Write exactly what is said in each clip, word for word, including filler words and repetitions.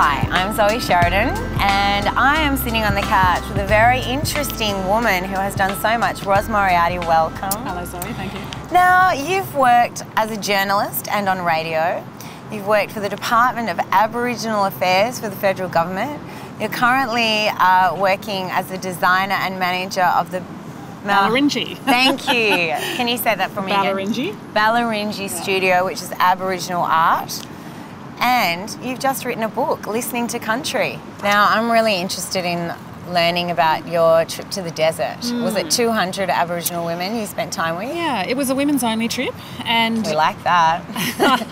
Hi, I'm Zoe Sheridan and I am sitting on the couch with a very interesting woman who has done so much. Ros Moriarty, welcome. Hello Zoe, thank you. Now, you've worked as a journalist and on radio. You've worked for the Department of Aboriginal Affairs for the federal government. You're currently uh, working as the designer and manager of the Kalkaringi. Thank you. Can you say that for me Kalkaringi. again? Kalkaringi yeah. Studio, which is Aboriginal art. And you've just written a book, Listening to Country. Now, I'm really interested in learning about your trip to the desert. Mm. Was it two hundred Aboriginal women you spent time with? Yeah, it was a women's only trip. And we like that.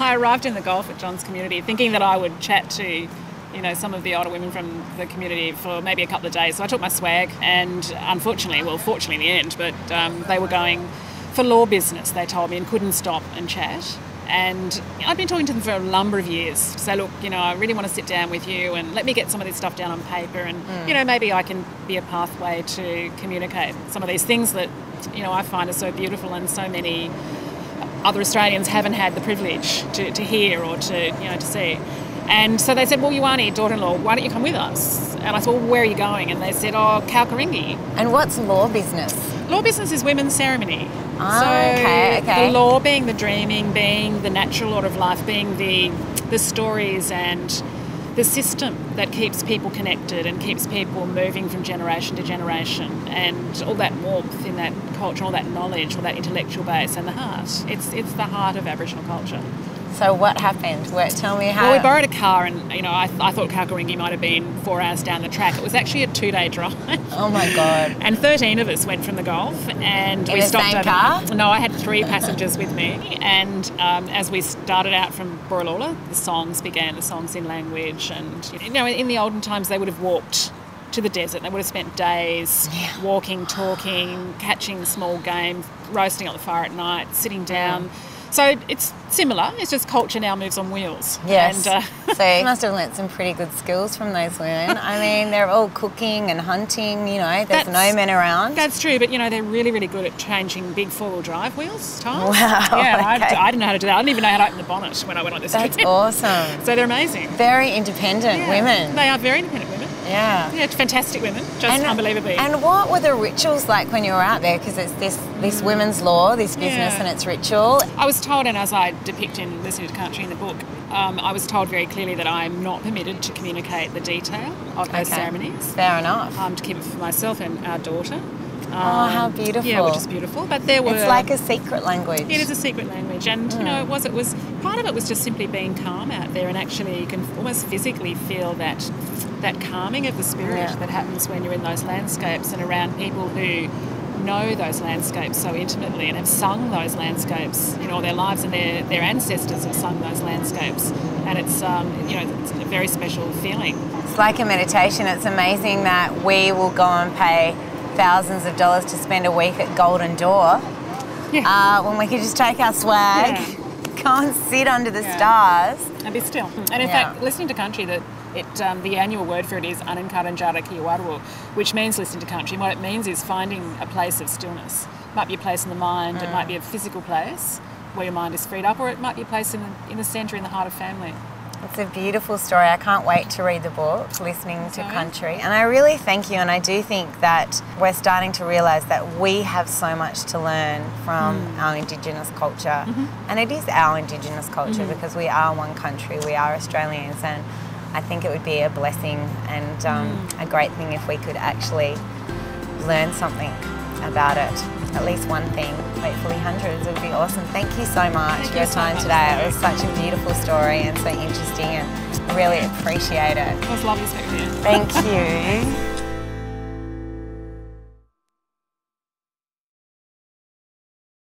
I arrived in the Gulf at John's community thinking that I would chat to you know, some of the older women from the community for maybe a couple of days. So I took my swag and unfortunately, well, fortunately in the end, but um, they were going for law business, they told me, and couldn't stop and chat. And I've been talking to them for a number of years. So look, you know, I really want to sit down with you and let me get some of this stuff down on paper and, mm. you know, maybe I can be a pathway to communicate some of these things that, you know, I find are so beautiful and so many other Australians haven't had the privilege to, to hear or to, you know, to see. And so they said, well, Ioane, daughter-in-law, why don't you come with us? And I said, well, where are you going? And they said, oh, Kalkaringi. And what's law business? Law business is women's ceremony. Ah, so okay, okay. The law being the dreaming, being the natural order of life, being the, the stories and the system that keeps people connected and keeps people moving from generation to generation, and all that warmth in that culture, all that knowledge, all that intellectual base and the heart. It's, it's the heart of Aboriginal culture. So what happened? Where, tell me how... Well, we borrowed a car and, you know, I, th I thought Kalkaringi might have been four hours down the track. It was actually a two-day drive. Oh, my God. And thirteen of us went from the Gulf and In we the stopped... In car? No, I had three passengers with me. And um, as we started out from Boralola, the songs began, the songs in language. And, you know, in the olden times, they would have walked to the desert. They would have spent days yeah. walking, talking, catching small game, roasting at the fire at night, sitting down... Yeah. So it's similar, it's just culture now moves on wheels. Yes, and, uh, so you must have learnt some pretty good skills from those women. I mean, they're all cooking and hunting, you know, there's that's, no men around. That's true, but you know, they're really, really good at changing big four-wheel drive wheels, Tom. Wow, Yeah, okay. I, I didn't know how to do that. I didn't even know how to open the bonnet when I went on this that's trip. That's awesome. So they're amazing. Very independent yeah, women. They are very independent women. Yeah. Yeah, fantastic women, just and, unbelievably. And what were the rituals like when you were out there? Because it's this, this women's law, this business yeah. and its ritual. I was told, and as I depict in Listening to Country in the book, um, I was told very clearly that I'm not permitted to communicate the detail of those okay. ceremonies. Fair enough. Um, to keep it for myself and our daughter. Um, oh, how beautiful. Yeah, which is beautiful. But there were... It's like a secret language. It is a secret language. And, mm. you know, it was, it was... Part of it was just simply being calm out there, and actually you can almost physically feel that that calming of the spirit yeah. that happens when you're in those landscapes and around people who know those landscapes so intimately and have sung those landscapes, you know, all their lives, and their, their ancestors have sung those landscapes. And it's, um, you know, it's a very special feeling. It's like a meditation. It's amazing that we will go and pay thousands of dollars to spend a week at Golden Door yeah. uh, when we could just take our swag, yeah. go and sit under the yeah. stars. And be still. And in yeah. fact, listening to country, that it, um, the annual word for it is aninkaranjara kiwaru, which means listening to country. And what it means is finding a place of stillness. It might be a place in the mind, mm. it might be a physical place where your mind is freed up, or it might be a place in the, in the centre, in the heart of family. It's a beautiful story. I can't wait to read the book, Listening to Country. And I really thank you, and I do think that we're starting to realise that we have so much to learn from mm. our Indigenous culture. Mm-hmm. And it is our Indigenous culture mm-hmm. because we are one country, we are Australians, and I think it would be a blessing and um, mm. a great thing if we could actually learn something about it. At least one thing, hopefully hundreds. It would be awesome. Thank you so much for your time today. It was such a beautiful story and so interesting, and I really appreciate it. It was lovely speaking to you. Thank you.